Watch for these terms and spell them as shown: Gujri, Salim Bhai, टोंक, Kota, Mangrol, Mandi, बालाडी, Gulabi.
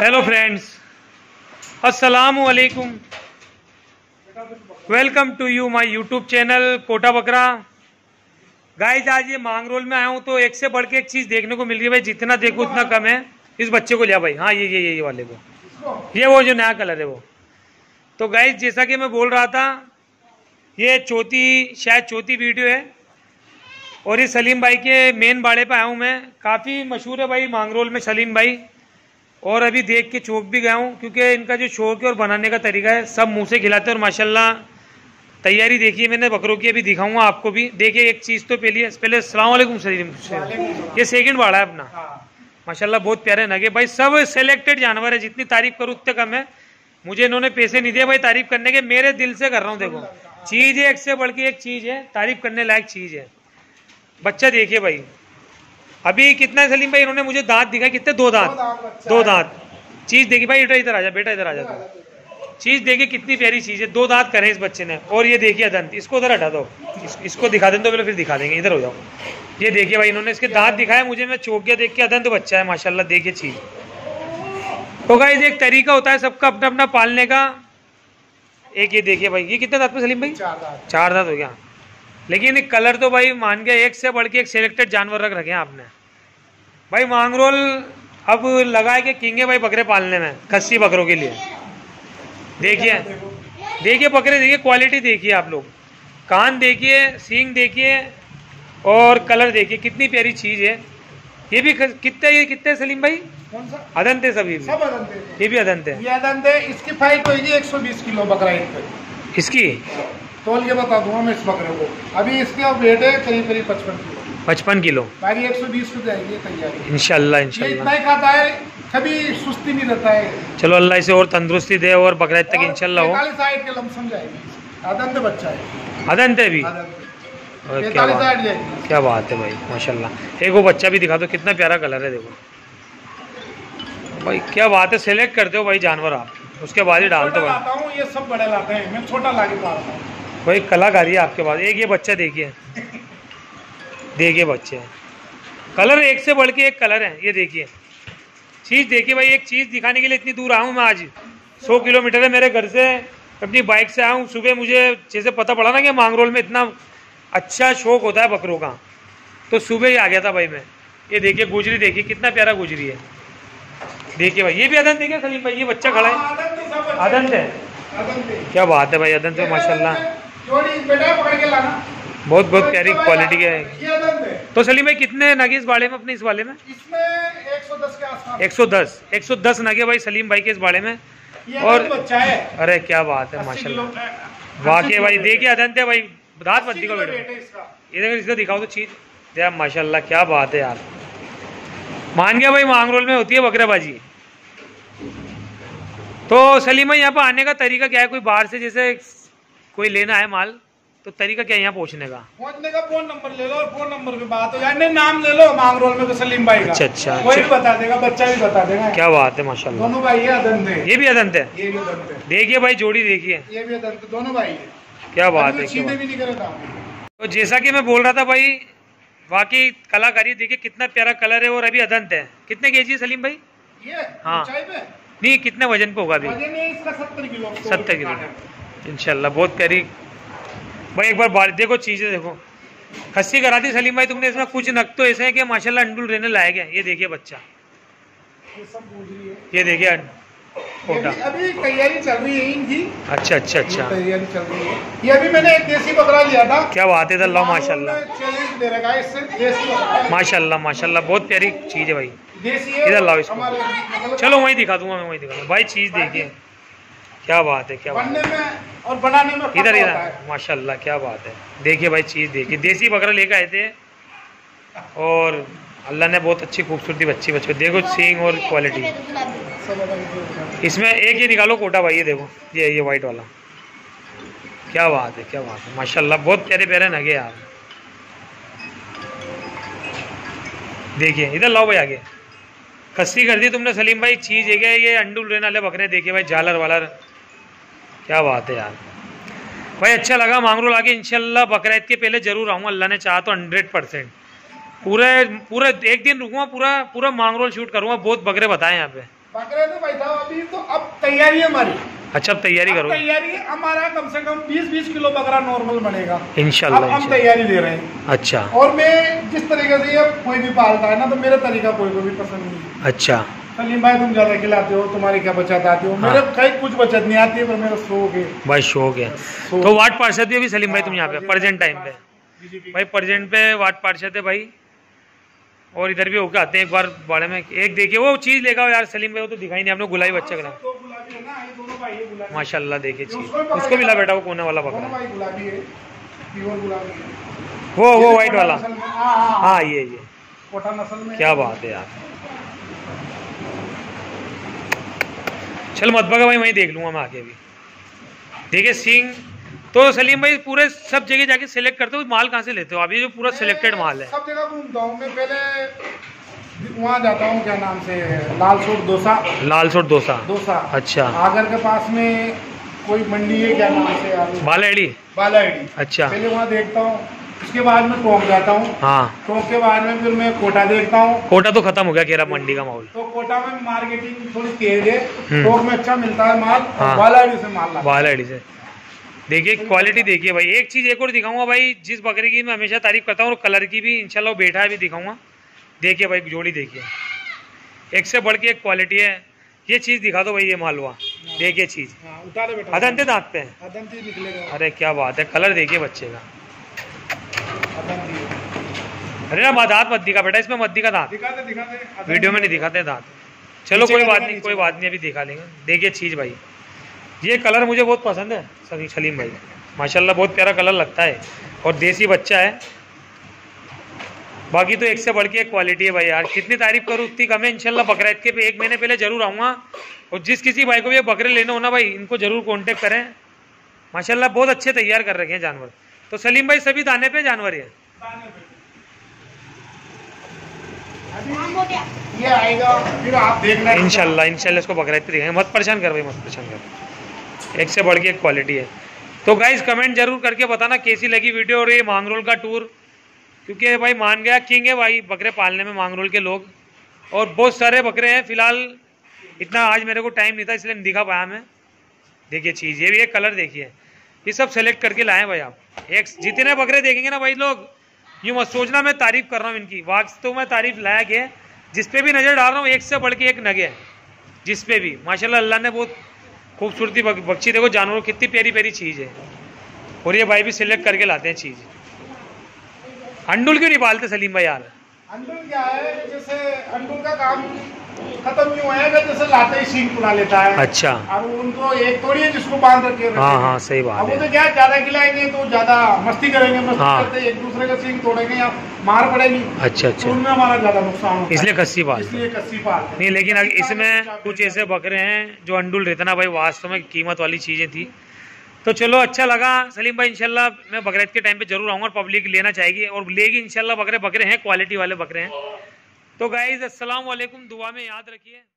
Hello friends, अस्सलामु अलैकुम। Welcome to you my YouTube channel Kota बकरा। गाइस, आज ये मांगरोल में आया हूँ तो एक से बढ़ के एक चीज़ देखने को मिल रही है भाई। जितना देखो उतना कम है। इस बच्चे को लिया भाई, हाँ ये वाले को, ये वो जो नया कलर है वो। तो गाइस, जैसा कि मैं बोल रहा था, ये शायद चौथी वीडियो है और ये सलीम भाई के मेन बाड़े पर आया हूँ मैं। काफ़ी मशहूर है भाई मांगरोल में सलीम भाई, और अभी देख के चौंक भी गया हूँ क्योंकि इनका जो शौक है और बनाने का तरीका है, सब मुंह से खिलाते हैं। और माशाल्लाह तैयारी देखिए मैंने बकरों की, अभी दिखाऊंगा आपको भी। देखिए एक चीज़ तो पहले अस्सलाम वालेकुम सलीम, ये सेकंड बाड़ा है अपना। माशाल्लाह बहुत प्यारे नगे भाई, सब सेलेक्टेड जानवर है। जितनी तारीफ़ करूँ उतने कम है। मुझे इन्होंने पैसे नहीं दिए भाई तारीफ़ करने के, मेरे दिल से कर रहा हूँ। देखो चीज़ एक से बढ़ के एक चीज़ है, तारीफ़ करने लायक चीज़ है। बच्चा देखिए भाई, अभी कितना है सलीम भाई? इन्होंने मुझे दांत दिखाए, कितने? दो दांत। चीज़ देखिए भाई, इधर आ जा बेटा, इधर आ जा। चीज़ देखिए कितनी प्यारी चीज़ है, दो दांत करे इस बच्चे ने। और ये देखिए दंत, इसको उधर हटा दो, इसको दिखा दें तो पहले फिर दिखा देंगे। इधर हो जाओ। ये देखिए भाई, इन्होंने इसके दांत दिखाए मुझे, मैं चौंक गया देख के। अदंत बच्चा है माशाल्लाह, देखिए चीज़। तो गाइस, एक तरीका होता है सबका अपना अपना पालने का। एक ये देखिए भाई, ये कितने दांत में सलीम भाई? चार दांत हो गया। लेकिन कलर तो भाई मान गया, एक से बढ़ के एक सेलेक्टेड जानवर रख रखे हैं आपने भाई। मांगरोल अब लगा है कि किंग है भाई बकरे पालने में, खस्सी बकरों के लिए। देखिए बकरे, देखिए क्वालिटी देखिए आप लोग। कान देखिए, सींग देखिए और कलर देखिए, कितनी प्यारी चीज़ है। ये भी कितने सलीम भाई? अदंत है सभी, ये भी अदंत है। इसकी फाइट होगी 120 किलो बकरा, इसकी तोल के बता दूंगा मैं इस बकरे को। अभी इसका वेट है करीब 55 किलो। भाई 120 को जाएगी तैयारी इंशाल्लाह। इतना ही खाता है, कभी सुस्ती नहीं रहता है। चलो अल्लाह इसे और तंदुरुस्ती दे और बकरीद तक इंशाल्लाह हो। 45 के लमसम जाएगी। अदंत बच्चा है, अदंत है भी। क्या बात है भाई माशाल्लाह। एक वो बच्चा भी दिखा दो, कितना प्यारा कलर है। देखो भाई क्या बात है, सेलेक्ट करते हो भाई जानवर आप, उसके बाद ही डालते हो। ये सब बड़े लाते हैं, मैं छोटा ला के पाता हूँ भाई। कलाकारी है आपके पास। एक ये बच्चा देखिए, देखिए बच्चे कलर एक से बढ़ के एक कलर है। ये देखिए चीज़ देखिए भाई, एक चीज़ दिखाने के लिए इतनी दूर आया हूँ मैं आज। 100 किलोमीटर है मेरे घर से, अपनी बाइक से आया हूँ। सुबह मुझे जैसे पता पड़ा ना कि मांगरोल में इतना अच्छा शौक होता है बकरों का, तो सुबह ही आ गया था भाई मैं। ये देखिए गुजरी, देखिए कितना प्यारा गुजरी है। देखिए भाई, ये भी अदंत है सलीम भाई? ये बच्चा खड़ा है, अदंत है। क्या बात है भाई, अदंत है माशाल्लाह। पकड़ के लाना, बहुत बहुत प्यारी क्वालिटी के है। तो सलीम भाई कितने नगे इस बाड़े में अपने, इस वाले में? इसमें 110 के आसपास। 110 नगे भाई सलीम भाई के इस बाड़े में। और बच्चा है, अरे क्या बात है माशाल्लाह, वाकई भाई। देखिए अदंत है भाई, दांत मत दिखाओ बेटा, इधर इसको दिखाओ तो चीज दे माशाल्लाह। क्या बात है यार, मान गया भाई मांगरोल में होती है बकरेबाजी। तो सलीम भाई यहाँ पर आने का तरीका क्या है? कोई बाहर से जैसे कोई लेना है माल तो तरीका क्या है यहाँ पहुँचने का? फोन नंबर ले लो और फोन नंबर पे बात हो जाए, नाम ले लो मांगरोल में तो सलीम भाई का। अच्छा, कोई भी बता देगा, बच्चा भी बता देगा। क्या बात है माशाल्लाह, दोनों भाई है। अदंत है, ये भी अदंत है। देखिए भाई जोड़ी देखिए, ये भी अदंत, दोनों भाई है। क्या बात है, चीजें भी नहीं करता। तो जैसा की मैं बोल रहा था भाई, वाकई कलाकारी देखिए, कितना प्यारा कलर है। और अभी अदंत है। कितने केजी है सलीम भाई ये? हाँ नहीं, कितने वजन पे होगा अभी? 70 किलो इंशाल्लाह। बहुत प्यारी भाई, एक बार देखो चीज़ें देखो। खस्सी करा दी सलीम भाई तुमने, इसमें कुछ नग तो ऐसे हैं कि माशाल्लाह अंडुल रहने लायक है। ये देखिए बच्चा, ये देखिए कोटा। अभी तैयारी चल रही है इनकी। अच्छा, तैयारी चल रही है। ये अभी मैंने एक देसी बकरा लिया था। क्या बात है माशाल्लाह, माशाल्लाह बहुत प्यारी चीज़ है भाई। इधर लाओ इसको, चलो वहीं दिखा दूंगा मैं, वहीं दिखा दूंगा भाई। चीज़ देखिए क्या बात है, क्या बात है। और बनाने में इधर माशाल्लाह क्या बात है। देखिए भाई चीज़ देखिए, देसी बकरा लेकर आए थे और अल्लाह ने बहुत अच्छी खूबसूरती बच्ची बच्चे। देखो सींग और क्वालिटी इसमें। एक ये निकालो कोटा भाई, ये देखो ये वाइट वाला। क्या बात है, क्या बात है माशाल्लाह, बहुत प्यारे प्यारे नगे यार। देखिए इधर लाओ भाई आगे। खस्सी कर दी तुमने सलीम भाई। चीज़ है क्या? ये अंडू लेने वाले बकरे देखिए भाई, झालर वालर। क्या बात है यार भाई, अच्छा लगा मांगरोल आके। इंशाल्लाह बकरीद के पहले ज़रूर आऊँगा अल्लाह ने चाहा तो। 100% पूरे एक दिन रुकूँगा, पूरा मांगरोल शूट करूँगा। बहुत बकरे बताए यहाँ पे। बकरे तो बैठा हुआ अभी, तो अब तैयारी हमारी। अच्छा, अब तैयारी करो। तैयारी हमारा कम से कम 20-20 किलो बकरा नॉर्मल बनेगा इंशाल्लाह। हम तैयारी ले रहे हैं। अच्छा। और मैं जिस तरीके से ये कोई भी पालता है ना, तो मेरा तरीका कोई को भी पसंद नहीं है। अच्छा। सलीम भाई, तुम ज्यादा खिलाते हो, तुम्हारी क्या बचत आती हो? मेरे कहीं कुछ बचत नहीं आती है, पर मेरा शौक है भाई, शौक है। तो वार्ड पार्षद भी सलीम भाई तुम यहाँ पे प्रेजेंट टाइम पे भाई प्रेजेंट पे वार्ड पार्षद है भाई, और इधर भी होके आते हैं एक बार बाड़े में। एक देखिए वो चीज लेगा यार सलीम भाई, वो तो दिखाई नहीं आपने, गुलाबी बच्चा का नाम माशाल्लाह। देखिए चीज उसको मिला बेटा, वो कोने वाला बकरा वो वाइट वाला। हाँ ये कोटा नस्ल में, क्या बात है यार। चल मत भगा भाई, वहीं देख लूंगा मैं आगे भी। देखिए सिंह तो सलीम भाई पूरे सब जगह जाके सिलेक्ट करते हो, माल कहाँ से लेते हो आप? ये जो पूरा सिलेक्टेड माल है। सब जगह घूमता हूँ मैं, पहले वहाँ जाता हूँ क्या नाम से, लाल सोट डोसा। अच्छा। आगर के पास में कोई मंडी है क्या नाम से, बालाडी। अच्छा। पहले वहाँ देखता हूँ, उसके बाद में टोंक जाता हूँ। हाँ। टोंक के बाद में फिर मैं कोटा देखता हूँ। कोटा तो खत्म हो गया केरा मंडी का माहौल, तो कोटा में मार्केटिंग थोड़ी तेज है। टोंक में अच्छा मिलता है माल, बालाडी से माल। बालाडी से देखिए क्वालिटी देखिए भाई। एक चीज़ एक और दिखाऊंगा भाई, जिस बकरे की मैं हमेशा तारीफ करता हूँ, और कलर की भी इंशाल्लाह बैठा है भी दिखाऊंगा। देखिए भाई जोड़ी देखिए, एक से बढ़ के एक क्वालिटी है। ये चीज़ दिखा दो भाई, ये मालवा देखिए चीज़, अदंते दांत पे है। अरे क्या बात है, कलर देखिए बच्चे का। अरे ना दाँत मत दिखा बेटा, इसमें मत दिखा दाँत, वीडियो में नहीं दिखाते दाँत। चलो कोई बात नहीं, अभी दिखा लेंगे। देखिए चीज़ भाई, ये कलर मुझे बहुत पसंद है सलीम भाई, माशाल्लाह बहुत प्यारा कलर लगता है, और देसी बच्चा है। बाकी तो एक से बढ़ के एक क्वालिटी है भाई यार, कितनी तारीफ करूँ उतनी कम है। इंशाल्लाह बकरा ईद के पे एक महीने पहले जरूर आऊँगा, और जिस किसी भाई को भी बकरे लेने हो ना भाई, इनको ज़रूर कॉन्टेक्ट करें। माशाल्लाह बहुत अच्छे तैयार कर रखे हैं जानवर। तो सलीम भाई सभी दाने पे जानवर है, ये आएगा फिर आप देखना इंशाल्लाह। इसको बकरा ईद पे देखेंगे, मत परेशान कर भाई, मत परेशान कर। एक से बढ़ के एक क्वालिटी है। तो गाइस कमेंट जरूर करके बताना कैसी लगी वीडियो, और ये मांगरोल का टूर, क्योंकि भाई मान गया किंग है भाई बकरे पालने में मांगरोल के लोग, और बहुत सारे बकरे हैं। फिलहाल इतना आज मेरे को टाइम नहीं था, इसलिए नहीं दिखा पाया मैं। देखिए चीज़, ये भी एक कलर देखिए, ये सब सेलेक्ट करके लाएँ भाई आप। एक जितने बकरे देखेंगे ना भाई लोग, यूँ मत सोचना मैं तारीफ़ कर रहा हूँ इनकी, वास्तव में तारीफ़ लायक है। जिस पर भी नज़र डाल रहा हूँ, एक से बढ़ के एक नगे है, जिस पर भी माशाल्लाह अल्लाह ने बहुत खूबसूरती बख्शी। देखो जानवरों कितनी प्यारी प्यारी चीज़ है, और ये भाई भी सिलेक्ट करके लाते हैं चीज़। अंडुल क्यों नहीं पालते सलीम भाई यार? अंडुल क्या है, जैसे अंडुल का काम खत्म नहीं हुआ है, जैसे लाते ही सींग फुला लेता है। अच्छा। और उनको एक थोड़ी है जिसको बांध रखे। हाँ सही बात है। वो तो क्या ज्यादा खिलाएंगे तो ज्यादा मस्ती करेंगे, मस्ती करते एक दूसरे का सींग तोड़ेंगे या मार पड़ेगी। अच्छा, उनमें हमारा ज्यादा नुकसान, इसलिए कस्सी पाल, इसलिए कस्सी पाल नहीं। लेकिन इसमें कुछ ऐसे बकरे हैं जो अंडुल रहते ना भाई, वास्तव में कीमत वाली चीजें थी। तो चलो अच्छा लगा सलीम भाई, इंशाल्लाह मैं बकरीद के टाइम पे जरूर आऊँगा, और पब्लिक लेना चाहेगी और लेगी इंशाल्लाह। बकरे हैं क्वालिटी वाले बकरे हैं। तो गाइस अस्सलाम वालेकुम, दुआ में याद रखिए।